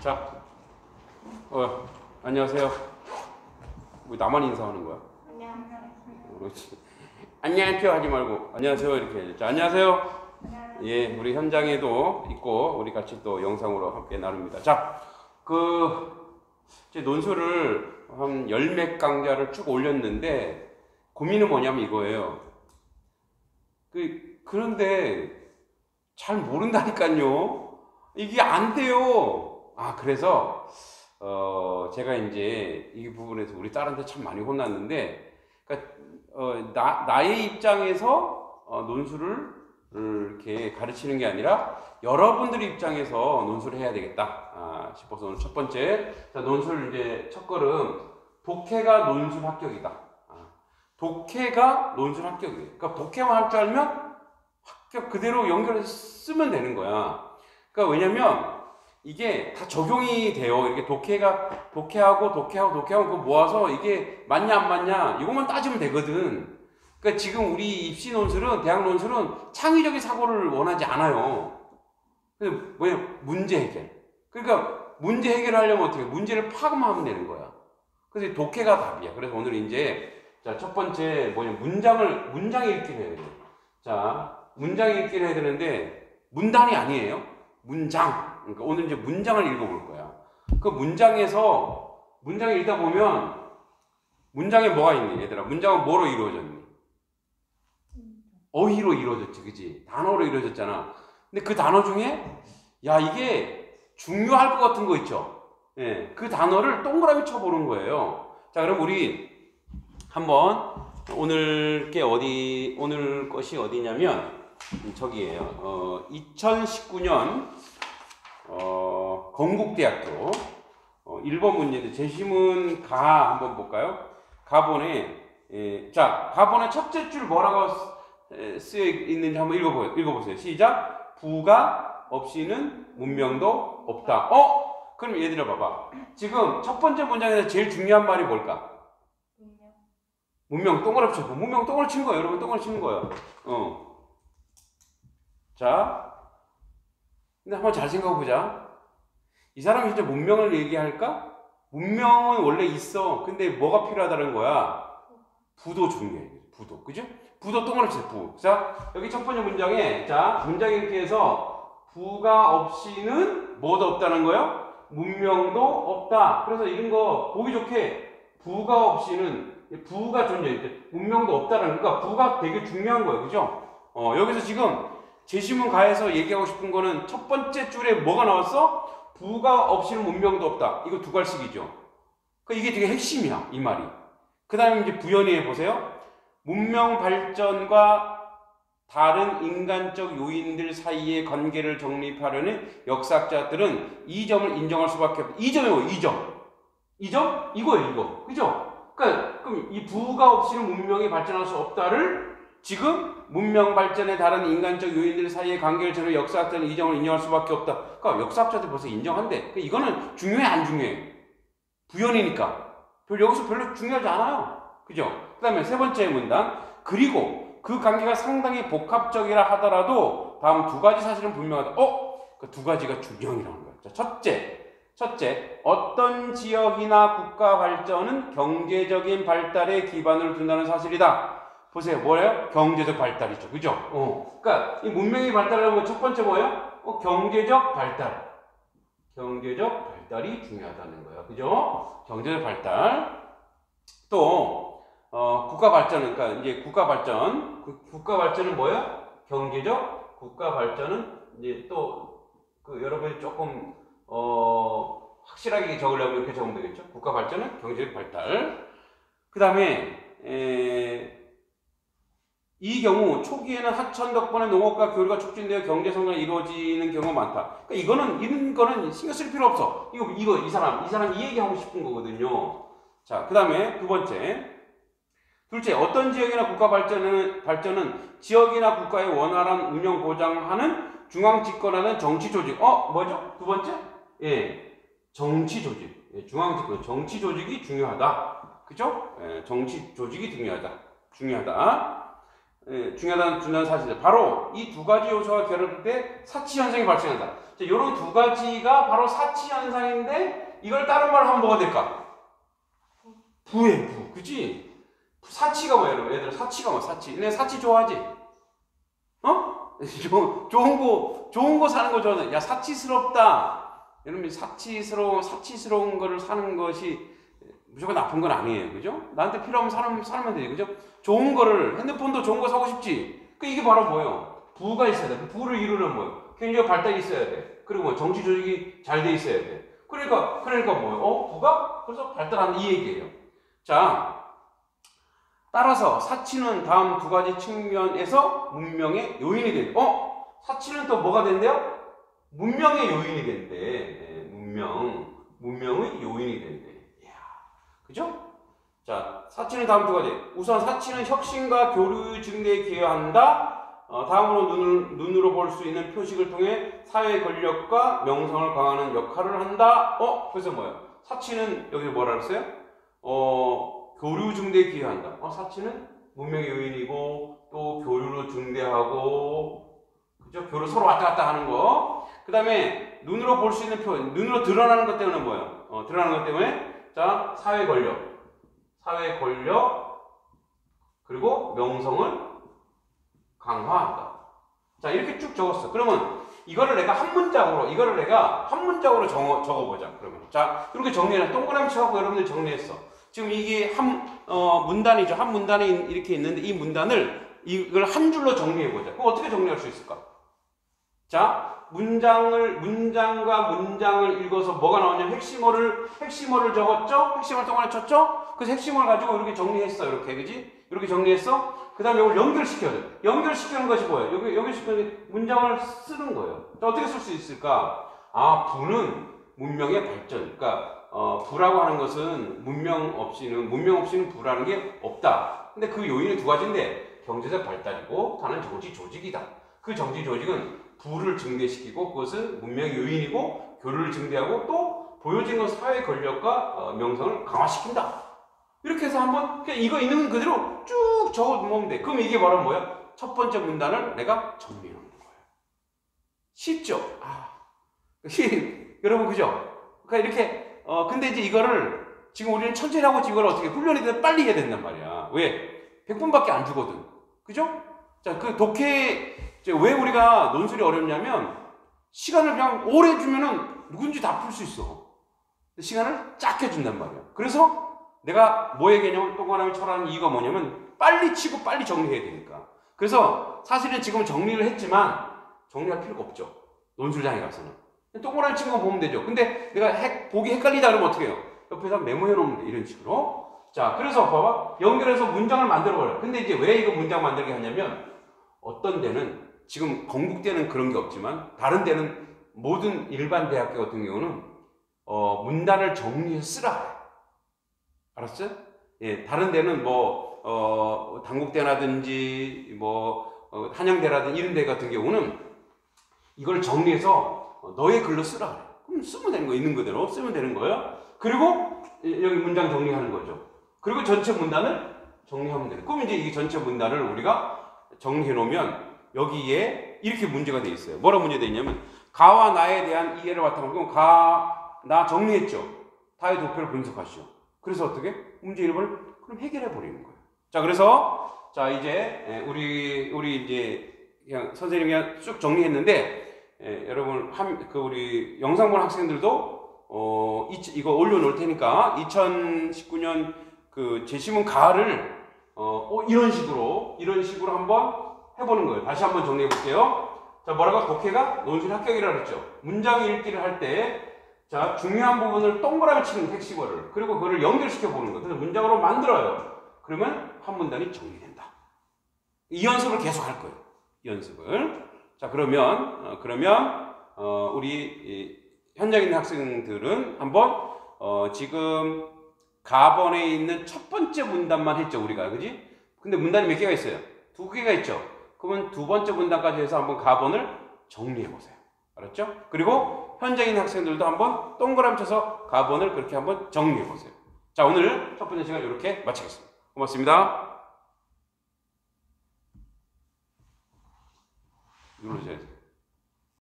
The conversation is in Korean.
자, 안녕하세요. 왜 나만 인사하는 거야? 안녕하세요. 그렇지. 안녕하세요 하지 말고 안녕하세요 이렇게 해야지. 자, 안녕하세요. 안녕하세요. 예, 우리 현장에도 있고 우리 같이 또 영상으로 함께 나눕니다. 자, 이제 논술을 한 10몇 강좌를 쭉 올렸는데 고민은 뭐냐면 이거예요. 그런데 잘 모른다니까요. 이게 안 돼요. 그래서 제가 이제 이 부분에서 우리 딸한테 참 많이 혼났는데, 그러니까 나의 입장에서 논술을 이렇게 가르치는 게 아니라 여러분들의 입장에서 논술을 해야 되겠다 싶어서 오늘 첫 번째, 자, 논술 이제 첫 걸음, 독해가 논술 합격이다. 독해가 논술 합격이에요. 그러니까 독해만 할 줄 알면 그러니까 그대로 연결해서 쓰면 되는 거야. 그러니까 왜냐면 이게 다 적용이 돼요. 이렇게 독해하고 그거 모아서 이게 맞냐 안 맞냐 이것만 따지면 되거든. 그러니까 지금 우리 입시 논술은, 대학 논술은 창의적인 사고를 원하지 않아요. 그래서 뭐냐면 문제 해결. 그러니까 문제 해결하려면 어떻게 해요? 문제를 파악만 하면 되는 거야. 그래서 독해가 답이야. 그래서 오늘 이제 자, 첫 번째 뭐냐면 문장 읽기를 해야 돼요. 자, 문장 읽기를 해야 되는데 문단이 아니에요. 문장. 그러니까 오늘 이제 문장을 읽어볼 거야. 그 문장에서 문장을 읽다 보면 문장에 뭐가 있니? 얘들아, 문장은 뭐로 이루어졌니? 어휘로 이루어졌지, 그지? 단어로 이루어졌잖아. 근데 그 단어 중에 이게 중요할 것 같은 거 있죠? 예, 그 단어를 동그라미 쳐보는 거예요. 자, 그럼 우리 한번 오늘 것이 어디냐면 저기예요. 2019년 건국대학교 1번 문제인데 제시문 가 한번 볼까요? 가본에 자, 가본의 첫째 줄 뭐라고 쓰여 있는지 한번 읽어보세요. 시작. 부가 없이는 문명도 없다. 그럼 얘들아 봐봐. 지금 첫 번째 문장에서 제일 중요한 말이 뭘까? 문명 동그라미 쳐서 문명 동그라미 치는 거예요. 여러분 동그라미 치는 거예요. 자, 근데 한번 잘 생각해보자. 이 사람이 진짜 문명을 얘기할까? 문명은 원래 있어. 근데 뭐가 필요하다는 거야? 부도 중요해. 부도. 그죠? 부도 동그라미 치세요. 부. 자, 여기 첫 번째 문장에, 자, 문장 이렇게 해서 부가 없이는 뭐도 없다는 거예요? 문명도 없다. 그래서 이런 거 보기 좋게 부가 없이는, 부가 존재해. 문명도 없다라는, 그러니까 부가 되게 중요한 거예요. 그죠? 여기서 지금 제시문 가에서 얘기하고 싶은 거는 첫 번째 줄에 뭐가 나왔어? 부가 없이는 문명도 없다. 이거 두 갈씩이죠. 그러니까 이게 되게 핵심이야, 이 말이. 그 다음에 이제 부연해 보세요. 문명 발전과 다른 인간적 요인들 사이의 관계를 정립하려는 역사학자들은 이 점을 인정할 수밖에 없다. 이 점이 뭐예요? 이 점. 이 점? 이거예요, 이거. 그죠? 그러니까 그럼 이 부가 없이는 문명이 발전할 수 없다를 지금 문명 발전의 다른 인간적 요인들 사이의 관계를 제외 역사학자는 이 점을 인정할 수밖에 없다. 그러니까 역사학자도 벌써 인정한대. 그러니까 이거는 중요해 안 중요해? 부연이니까. 여기서 별로 중요하지 않아요. 그죠? 그 다음에 세 번째 문단. 그리고 그 관계가 상당히 복합적이라 하더라도 다음 두 가지 사실은 분명하다. 그 두 가지가 중요이라는 거예요. 자, 첫째, 어떤 지역이나 국가 발전은 경제적인 발달에 기반을 둔다는 사실이다. 보세요. 뭐예요? 경제적 발달이죠. 그죠? 그러니까 이 문명이 발달하려면 첫 번째 뭐예요? 경제적 발달. 경제적 발달이 중요하다는 거예요. 그죠? 경제적 발달. 또 국가 발전은, 그러니까 이제 국가 발전. 국가 발전은 뭐예요? 경제적. 국가 발전은 이제 또 여러분이 조금 확실하게 적으려면 이렇게 적으면 되겠죠? 국가 발전은 경제적 발달. 그다음에 이 경우 초기에는 하천 덕분에 농업과 교류가 촉진되어 경제 성장이 이루어지는 경우가 많다. 그러니까 이런 거는 신경 쓸 필요 없어. 이 사람 이 얘기하고 싶은 거거든요. 자, 그 다음에 두 번째. 둘째, 어떤 지역이나 국가 발전은 지역이나 국가의 원활한 운영 보장하는 중앙 집권하는 정치 조직. 뭐죠? 두 번째? 예. 정치 조직. 예, 중앙 집권. 정치 조직이 중요하다. 그죠? 예, 정치 조직이 중요하다. 중요한 사실이죠. 바로 이 두 가지 요소가 결합될 때 사치 현상이 발생한다. 자, 이런 두 가지가 바로 사치 현상인데 이걸 다른 말로 하면 뭐가 될까? 부의 부, 그치? 사치가 뭐야, 여러분? 얘들아, 사치가 뭐야? 사치. 얘네 사치 좋아하지? 어? 좋은 거 사는 거 좋아하는. 야, 사치스럽다. 여러분, 사치스러운 거를 사는 것이 무조건 나쁜 건 아니에요, 그죠? 나한테 필요하면 사면 되지, 그죠? 좋은 거를, 핸드폰도 좋은 거 사고 싶지. 그 이게 바로 뭐예요? 부가 있어야 돼. 부를 이루는 뭐예요? 굉장히 발달이 있어야 돼. 그리고 뭐 정치 조직이 잘 돼 있어야 돼. 그러니까 뭐예요? 부가 그래서 발달한다, 이 얘기예요. 자, 따라서 사치는 다음 두 가지 측면에서 문명의 요인이 돼. 사치는 또 뭐가 된대요? 문명의 요인이 된대. 네, 문명의 요인이 된대. 이야, 그죠? 자, 사치는 다음 두 가지. 우선 사치는 혁신과 교류 증대에 기여한다. 다음으로 눈으로 볼 수 있는 표식을 통해 사회 권력과 명성을 강화하는 역할을 한다. 그래서 뭐예요? 사치는 여기서 뭐라 그랬어요? 교류 증대에 기여한다. 사치는 문명의 요인이고 또 교류로 증대하고, 그죠? 교류 서로 왔다 갔다 하는 거. 그 다음에 눈으로 볼 수 있는 표, 눈으로 드러나는 것 때문에 뭐예요? 드러나는 것 때문에 자, 사회 권력 그리고 명성을 강화한다. 자, 이렇게 쭉 적었어. 그러면 이거를 내가 한 문장으로, 적어보자. 그러면 자, 이렇게 정리해라. 동그라미 쳐갖고 여러분들 정리했어. 지금 이게 문단이죠. 한 문단에 이렇게 있는데 이 문단을 이걸 한 줄로 정리해보자. 그럼 어떻게 정리할 수 있을까? 자, 문장과 문장을 읽어서 뭐가 나오냐면 핵심어를 적었죠? 핵심어를 동그라미 쳤죠? 그래서 핵심어를 가지고 이렇게 정리했어. 이렇게, 그지? 이렇게 정리했어? 그 다음에 이걸 연결시켜야 돼. 연결시키는 것이 뭐예요? 연결시키는 게 문장을 쓰는 거예요. 어떻게 쓸 수 있을까? 부는 문명의 발전. 그러니까 부라고 하는 것은 문명 없이는 부라는 게 없다. 근데 그 요인은 두 가지인데 경제적 발달이고 다른 정치 조직이다. 그 정치 조직은 부를 증대시키고 그것은 문명의 요인이고 교류를 증대하고 또 보여진 건 사회 권력과 명성을 강화시킨다. 이렇게 해서 한번 그냥 이거 있는 그대로 쭉 적어놓으면 돼. 그럼 이게 바로 뭐야? 첫 번째 문단을 내가 정리해놓는 거예요. 쉽죠? 여러분, 그죠? 그러니까 이렇게 근데 이제 이거를 지금 우리는 천천히 하고 지금 이걸 어떻게 훈련이 되면 빨리 해야 된단 말이야. 왜? 100분밖에 안 주거든. 그죠? 자, 그 독해 왜 우리가 논술이 어렵냐면 시간을 그냥 오래 주면은 누군지 다 풀 수 있어. 시간을 짧게 준단 말이야. 그래서 내가 뭐의 개념을 동그라미 쳐라는 이유가 뭐냐면 빨리 치고 빨리 정리해야 되니까. 그래서 사실은 지금 정리를 했지만 정리할 필요가 없죠. 논술장에 가서는. 동그라미 친 거 보면 되죠. 근데 내가 보기 헷갈리다 그러면 어떻게 해요? 옆에서 메모해 놓으면 돼. 이런 식으로. 자, 그래서 봐봐. 연결해서 문장을 만들어버려요. 근데 이제 왜 이거 문장 만들게 하냐면 어떤 데는 지금 건국대는 그런 게 없지만 다른 데는 모든 일반 대학교 같은 경우는 문단을 정리해서 쓰라. 알았어요? 예, 다른 데는 뭐, 단국대라든지, 뭐, 한양대라든지 이런 데 같은 경우는 이걸 정리해서 너의 글로 쓰라. 그럼 쓰면 되는 거, 있는 그대로 쓰면 되는 거예요. 그리고 여기 문장 정리하는 거죠. 그리고 전체 문단을 정리하면 돼요. 그럼 이제 이 전체 문단을 우리가 정리해 놓으면 여기에 이렇게 문제가 돼 있어요. 뭐라 문제가 돼 있냐면, 가와 나에 대한 이해를 바탕으로, 그럼 가, 나 정리했죠. 다의 도표를 분석하시오. 그래서 어떻게? 문제 1번을 그럼 해결해 버리는 거예요. 자, 그래서, 자, 이제, 우리 이제, 그냥 선생님이 그냥 쭉 정리했는데, 여러분, 우리 영상 본 학생들도, 이거 올려놓을 테니까, 2019년 그 제시문 가을을, 이런 식으로 한번 해보는 거예요. 다시 한번 정리해 볼게요. 자, 뭐라고? 독해가 논술 합격이라고 했죠. 문장 읽기를 할 때, 자, 중요한 부분을 동그라미 치는 핵심어를, 그리고 그거를 연결시켜 보는 거. 그래서 문장으로 만들어요. 그러면 한 문단이 정리된다. 이 연습을 계속 할 거예요. 연습을. 자, 그러면 우리 현장에 있는 학생들은 한번 지금 가번에 있는 첫 번째 문단만 했죠, 우리가. 그지? 근데 문단이 몇 개가 있어요? 2개가 있죠. 그러면 두 번째 문단까지 해서 한번 가번을 정리해 보세요. 알았죠? 그리고 현장인 학생들도 한번 동그라미 쳐서 가번을 그렇게 한번 정리해보세요. 자, 오늘 첫 번째 시간 이렇게 마치겠습니다. 고맙습니다. 이걸로 이제